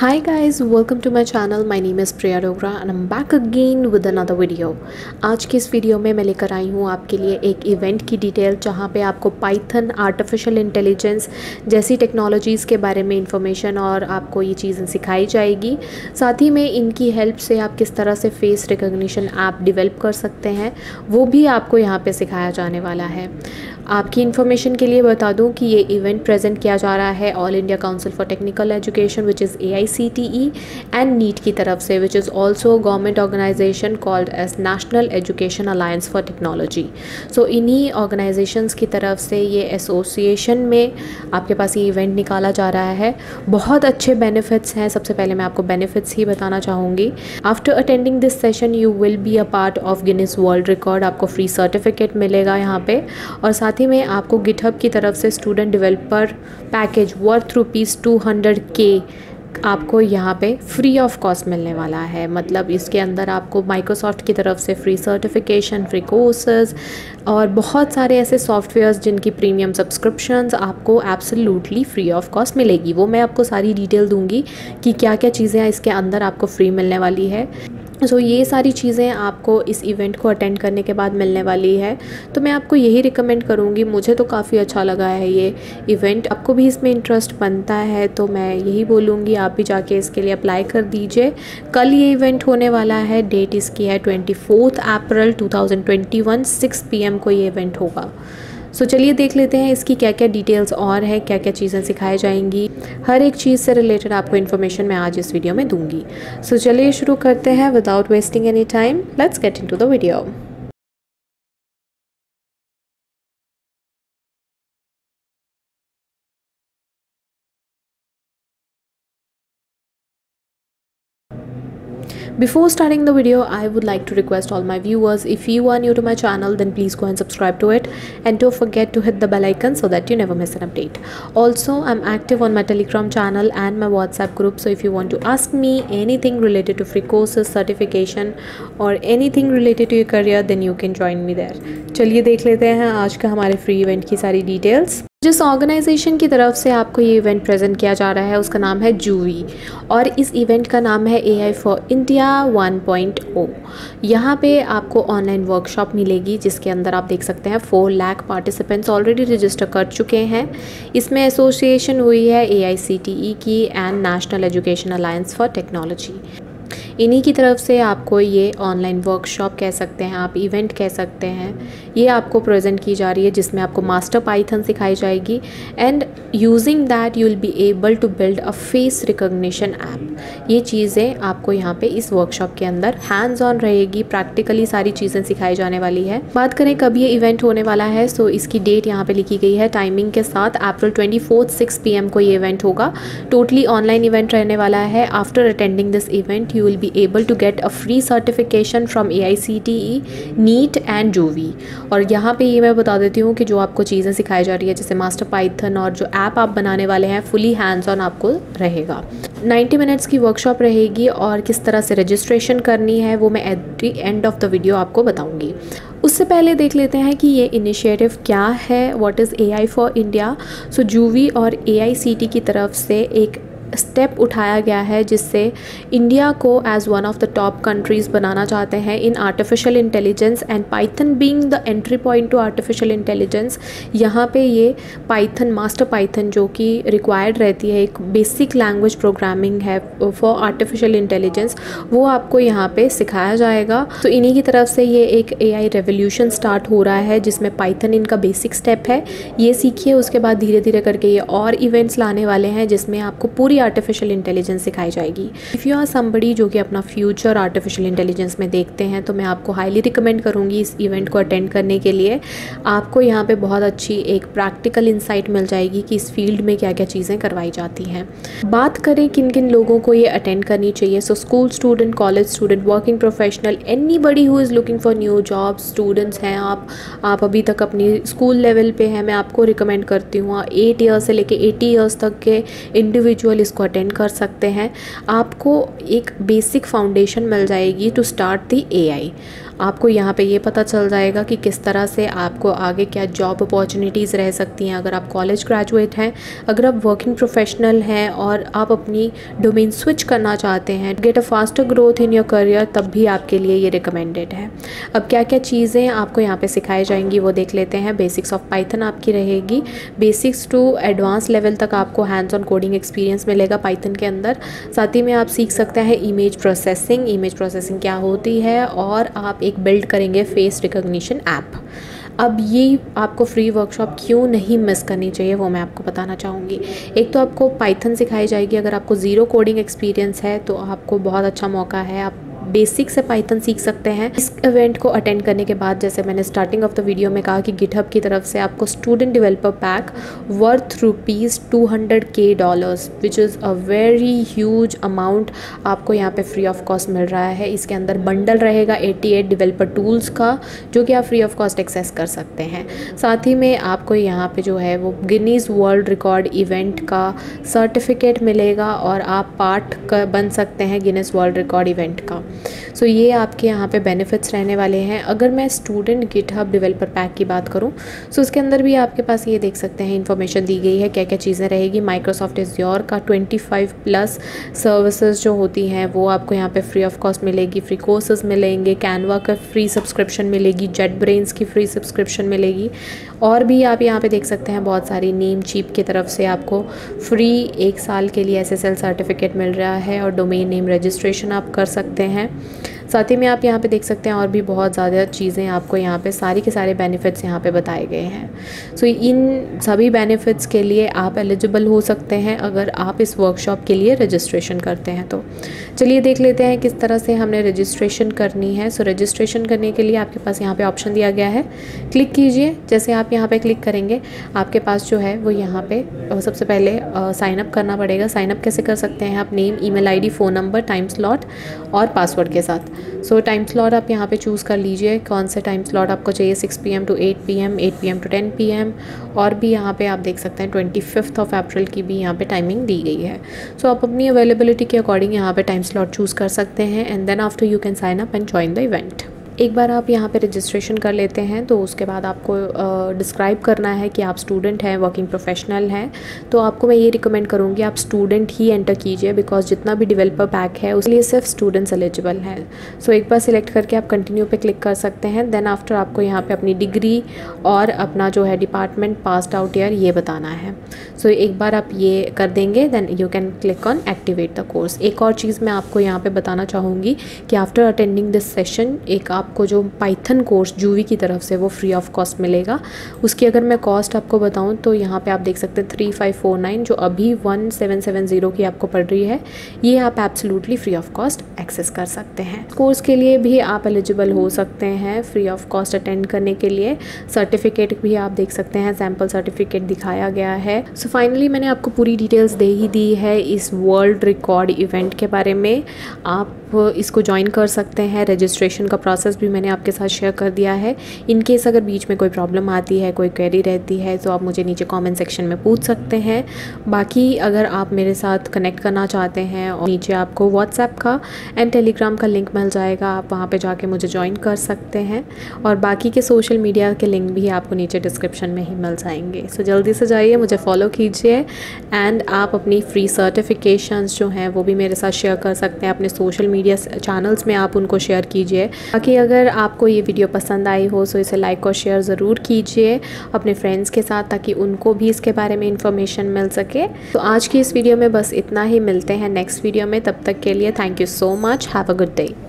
Hi guys, welcome to my channel. My name is Priya Dogra and I'm back again with another video. आज की इस video में मैं लेकर आई हूँ आपके लिए एक इवेंट की डिटेल, जहाँ पे आपको पाइथन, आर्टिफिशियल इंटेलिजेंस जैसी टेक्नोलॉजीज के बारे में इंफॉर्मेशन और आपको ये चीज़ें सिखाई जाएगी। साथ ही में इनकी हेल्प से आप किस तरह से फेस रिकग्निशन ऐप डिवेल्प कर सकते हैं वो भी आपको यहाँ पे सिखाया जाने वाला है। आपकी इन्फॉर्मेशन के लिए बता दूं कि ये इवेंट प्रेजेंट किया जा रहा है all India council for technical education which is AICTE and NEAT की तरफ से, which is also government organisation called as national education alliance for technology. So इन्हीं ऑर्गेनाइजेशंस की तरफ से ये एसोसिएशन में आपके पास ये इवेंट निकाला जा रहा है। बहुत अच्छे बेनिफिट्स हैं। सबसे पहले मैं आपको बेनिफिट्स ही बताना चाहूँगी। After attending this session you will be a part of Guinness world record. आपको फ्री सर्टिफिकेट मिलेगा यहाँ पर, और साथ ही में आपको GitHub की तरफ से student developer package worth ₹200K आपको यहाँ पे फ्री ऑफ कॉस्ट मिलने वाला है। मतलब इसके अंदर आपको माइक्रोसॉफ्ट की तरफ से फ्री सर्टिफिकेशन, फ्री कोर्सेज और बहुत सारे ऐसे सॉफ्टवेयर्स जिनकी प्रीमियम सब्सक्रिप्शंस आपको एब्सोल्युटली फ्री ऑफ कॉस्ट मिलेगी। वो मैं आपको सारी डिटेल दूंगी कि क्या क्या चीज़ें इसके अंदर आपको फ्री मिलने वाली है। सो ये सारी चीज़ें आपको इस इवेंट को अटेंड करने के बाद मिलने वाली है। तो मैं आपको यही रिकमेंड करूँगी। मुझे तो काफ़ी अच्छा लगा है ये इवेंट, आपको भी इसमें इंटरेस्ट बनता है तो मैं यही बोलूँगी आप भी जाके इसके लिए अप्लाई कर दीजिए। कल ये इवेंट होने वाला है। डेट इसकी है 24 अप्रैल 2021 6 PM को ये इवेंट होगा। सो चलिए देख लेते हैं इसकी क्या क्या डिटेल्स और है, क्या क्या चीज़ें सिखाई जाएंगी। हर एक चीज़ से रिलेटेड आपको इन्फॉर्मेशन मैं आज इस वीडियो में दूंगी। सो चलिए शुरू करते हैं without wasting any time. Let's get into the video. Before starting the video, I would like to request all my viewers, if you are new to my channel then please go and subscribe to it and don't forget to hit the bell icon so that you never miss an update. Also, I'm active on my Telegram channel and my WhatsApp group, so if you want to ask me anything related to free courses, certification or anything related to your career then you can join me there. चलिए देख लेते हैं आज का हमारे free event की सारी details. जिस ऑर्गेनाइजेशन की तरफ से आपको ये इवेंट प्रेजेंट किया जा रहा है उसका नाम है GUVI और इस इवेंट का नाम है AI for India 1.0। यहाँ पे आपको ऑनलाइन वर्कशॉप मिलेगी जिसके अंदर आप देख सकते हैं 4 लाख पार्टिसिपेंट्स ऑलरेडी रजिस्टर कर चुके हैं। इसमें एसोसिएशन हुई है AICTE की and national education alliance for technology. इन्हीं की तरफ से आपको ये ऑनलाइन वर्कशॉप कह सकते हैं आप, इवेंट कह सकते हैं, ये आपको प्रेजेंट की जा रही है जिसमें आपको मास्टर पाइथन सिखाई जाएगी and using that you will be able to build a face recognition app. ये चीज़ें आपको यहाँ पे इस वर्कशॉप के अंदर हैंड्स ऑन रहेगी, प्रैक्टिकली सारी चीज़ें सिखाई जाने वाली है। बात करें कब ये इवेंट होने वाला है, सो इसकी डेट यहाँ पर लिखी गई है टाइमिंग के साथ। April 24 6 PM को ये इवेंट होगा। टोटली ऑनलाइन इवेंट रहने वाला है। After attending this event you will be able to get a free certification from AICTE, NEAT and GUVI। और यहाँ पे ये मैं बता देती हूँ कि जो आपको चीज़ें सिखाई जा रही है जैसे मास्टर पाइथन और जो ऐप आप बनाने वाले हैं फुली हैंड्स ऑन आपको रहेगा। 90 मिनट्स की वर्कशॉप रहेगी और किस तरह से रजिस्ट्रेशन करनी है वो मैं at the end of the video आपको बताऊँगी। उससे पहले देख लेते हैं कि ये इनिशिएटिव क्या है, what is AI for India. So GUVI और AICTE की तरफ से एक स्टेप उठाया गया है जिससे इंडिया को as one of the top countries बनाना चाहते हैं in artificial intelligence and Python being the entry point to artificial intelligence. यहाँ पे ये पाइथन, मास्टर पाइथन जो कि रिक्वायर्ड रहती है, एक बेसिक लैंग्वेज प्रोग्रामिंग है फॉर आर्टिफिशियल इंटेलिजेंस, वो आपको यहाँ पे सिखाया जाएगा। तो इन्हीं की तरफ से ये एक AI रेवोल्यूशन स्टार्ट हो रहा है जिसमें पाइथन इनका बेसिक स्टेप है। ये सीखिए, उसके बाद धीरे धीरे करके ये और इवेंट्स लाने वाले हैं जिसमें आपको पूरी आर्टिफिशियल इंटेलिजेंस सिखाई जाएगी। इफ़ यू आर समबडी जो कि अपना फ्यूचर आर्टिफिशियल इंटेलिजेंस में देखते हैं तो मैं आपको हाईली रिकमेंड करूँगी इस इवेंट को अटेंड करने के लिए। आपको यहाँ पे बहुत अच्छी एक प्रैक्टिकल इंसाइट मिल जाएगी कि इस फील्ड में क्या क्या चीज़ें करवाई जाती हैं। बात करें किन किन लोगों को ये अटेंड करनी चाहिए, so school student, college student, working professional, anybody who is looking for new job. Students हैं आप अभी तक अपनी स्कूल लेवल पर हैं, मैं आपको रिकमेंड करती हूँ 8 ईयर्स से लेके 80 ईयर्स तक के इंडिविजुअल इसको अटेंड कर सकते हैं। आपको एक बेसिक फाउंडेशन मिल जाएगी टू स्टार्ट द AI। आपको यहाँ पे ये पता चल जाएगा कि किस तरह से आपको आगे क्या जॉब अपॉर्चुनिटीज़ रह सकती हैं। अगर आप कॉलेज ग्रेजुएट हैं, अगर आप वर्किंग प्रोफेशनल हैं और आप अपनी डोमेन स्विच करना चाहते हैं, get a faster growth in your career, तब भी आपके लिए ये रिकमेंडेड है। अब क्या क्या चीज़ें आपको यहाँ पे सिखाई जाएंगी वो देख लेते हैं। बेसिक्स ऑफ पाइथन आपकी रहेगी, बेसिक्स टू एडवांस लेवल तक आपको हैंड्स ऑन कोडिंग एक्सपीरियंस मिलेगा पाइथन के अंदर। साथ ही में आप सीख सकते हैं इमेज प्रोसेसिंग, क्या होती है, और आप एक बिल्ड करेंगे फेस रिकॉग्निशन ऐप। अब ये आपको फ्री वर्कशॉप क्यों नहीं मिस करनी चाहिए वो मैं आपको बताना चाहूँगी। एक तो आपको पाइथन सिखाई जाएगी, अगर आपको ज़ीरो कोडिंग एक्सपीरियंस है तो आपको बहुत अच्छा मौका है, आप बेसिक से पाइथन सीख सकते हैं। इस इवेंट को अटेंड करने के बाद, जैसे मैंने स्टार्टिंग ऑफ द वीडियो में कहा कि गिटहब की तरफ से आपको student developer pack worth $200K which is a very huge amount आपको यहाँ पे फ्री ऑफ कॉस्ट मिल रहा है। इसके अंदर बंडल रहेगा 88 डेवलपर टूल्स का, जो कि आप फ्री ऑफ कॉस्ट एक्सेस कर सकते हैं। साथ ही में आपको यहाँ पे जो है वो गिनीज़ वर्ल्ड रिकॉर्ड इवेंट का सर्टिफिकेट मिलेगा और आप पार्ट बन सकते हैं गिनीज़ वर्ल्ड रिकॉर्ड इवेंट का। सो ये आपके यहाँ पे बेनिफिट्स रहने वाले हैं। अगर मैं स्टूडेंट गिटहब डेवलपर पैक की बात करूँ तो इसके अंदर भी आपके पास ये देख सकते हैं इन्फॉर्मेशन दी गई है क्या क्या चीज़ें रहेगी। माइक्रोसॉफ्ट एज्योर का 25+ सर्विसेज जो होती हैं वो आपको यहाँ पे फ्री ऑफ कॉस्ट मिलेगी, फ्री कोर्सेज मिलेंगे, कैनवा का फ्री सब्सक्रिप्शन मिलेगी, जेट ब्रेन्स की फ्री सब्सक्रिप्शन मिलेगी, और भी आप यहाँ पर देख सकते हैं बहुत सारी। नेमचीप की तरफ से आपको फ्री 1 साल के लिए SSL सर्टिफिकेट मिल रहा है और डोमेन नेम रजिस्ट्रेशन आप कर सकते हैं। साथ ही में आप यहाँ पे देख सकते हैं और भी बहुत ज़्यादा चीज़ें आपको यहाँ पे सारी के सारे बेनिफिट्स यहाँ पे बताए गए हैं। सो इन सभी बेनिफिट्स के लिए आप एलिजिबल हो सकते हैं अगर आप इस वर्कशॉप के लिए रजिस्ट्रेशन करते हैं। तो चलिए देख लेते हैं किस तरह से हमने रजिस्ट्रेशन करनी है। सो रजिस्ट्रेशन करने के लिए आपके पास यहाँ पर ऑप्शन दिया गया है, क्लिक कीजिए। जैसे आप यहाँ पर क्लिक करेंगे आपके पास जो है वो यहाँ पर सबसे पहले साइनअप करना पड़ेगा। साइनअप कैसे कर सकते हैं आप? Name, email ID, phone number, time slot और पासवर्ड के साथ। सो टाइम स्लॉट आप यहाँ पे चूज़ कर लीजिए कौन सा टाइम स्लॉट आपको चाहिए, 6 PM to 8 PM, 8 PM to 10 PM, और भी यहाँ पे आप देख सकते हैं 25 अप्रैल की भी यहाँ पे टाइमिंग दी गई है। सो आप अपनी अवेलेबिलिटी के अकॉर्डिंग यहाँ पे टाइम स्लॉट चूज़ कर सकते हैं and then after you can sign up and join the event. एक बार आप यहाँ पे रजिस्ट्रेशन कर लेते हैं तो उसके बाद आपको डिस्क्राइब करना है कि आप स्टूडेंट हैं, वर्किंग प्रोफेशनल हैं। तो आपको मैं ये रिकमेंड करूँगी आप स्टूडेंट ही एंटर कीजिए, बिकॉज जितना भी डेवलपर पैक है उसके लिए सिर्फ स्टूडेंट्स एलिजिबल हैं। सो एक बार सिलेक्ट करके आप कंटिन्यू पे क्लिक कर सकते हैं। देन आफ्टर आपको यहाँ पर अपनी डिग्री और अपना जो है डिपार्टमेंट, पास्ड आउट ईयर, ये बताना है। सो एक बार आप ये कर देंगे then you can click on activate the course. एक और चीज़ मैं आपको यहाँ पर बताना चाहूँगी कि आफ्टर अटेंडिंग दिस सेशन एक आपको जो पाइथन कोर्स GUVI की तरफ से वो फ्री ऑफ कॉस्ट मिलेगा। उसकी अगर मैं कॉस्ट आपको बताऊं तो यहाँ पे आप देख सकते हैं 3549 जो अभी 1770 की आपको पड़ रही है, ये आप absolutely free of cost access कर सकते हैं। कोर्स के लिए भी आप एलिजिबल हो सकते हैं फ्री ऑफ कॉस्ट अटेंड करने के लिए। सर्टिफिकेट भी आप देख सकते हैं, सैम्पल सर्टिफिकेट दिखाया गया है। सो फाइनली मैंने आपको पूरी डिटेल्स दे ही दी है इस वर्ल्ड रिकॉर्ड इवेंट के बारे में। आप इसको ज्वाइन कर सकते हैं, रजिस्ट्रेशन का प्रोसेस भी मैंने आपके साथ शेयर कर दिया है। इन केस अगर बीच में कोई प्रॉब्लम आती है, कोई क्वेरी रहती है तो आप मुझे नीचे कमेंट सेक्शन में पूछ सकते हैं। बाकी अगर आप मेरे साथ कनेक्ट करना चाहते हैं और नीचे आपको व्हाट्सएप का एंड टेलीग्राम का लिंक मिल जाएगा, आप वहाँ पे जाके मुझे ज्वाइन कर सकते हैं। और बाकी के सोशल मीडिया के लिंक भी आपको नीचे डिस्क्रिप्शन में ही मिल जाएंगे। सो जल्दी से जाइए, मुझे फॉलो कीजिए एंड आप अपनी फ्री सर्टिफिकेशंस जो हैं वो भी मेरे साथ शेयर कर सकते हैं। अपने सोशल मीडिया चैनल्स में आप उनको शेयर कीजिए। बाकी अगर आपको ये वीडियो पसंद आई हो तो इसे लाइक और शेयर ज़रूर कीजिए अपने फ्रेंड्स के साथ, ताकि उनको भी इसके बारे में इन्फॉर्मेशन मिल सके। तो आज की इस वीडियो में बस इतना ही, मिलते हैं नेक्स्ट वीडियो में। तब तक के लिए thank you so much, have a good day.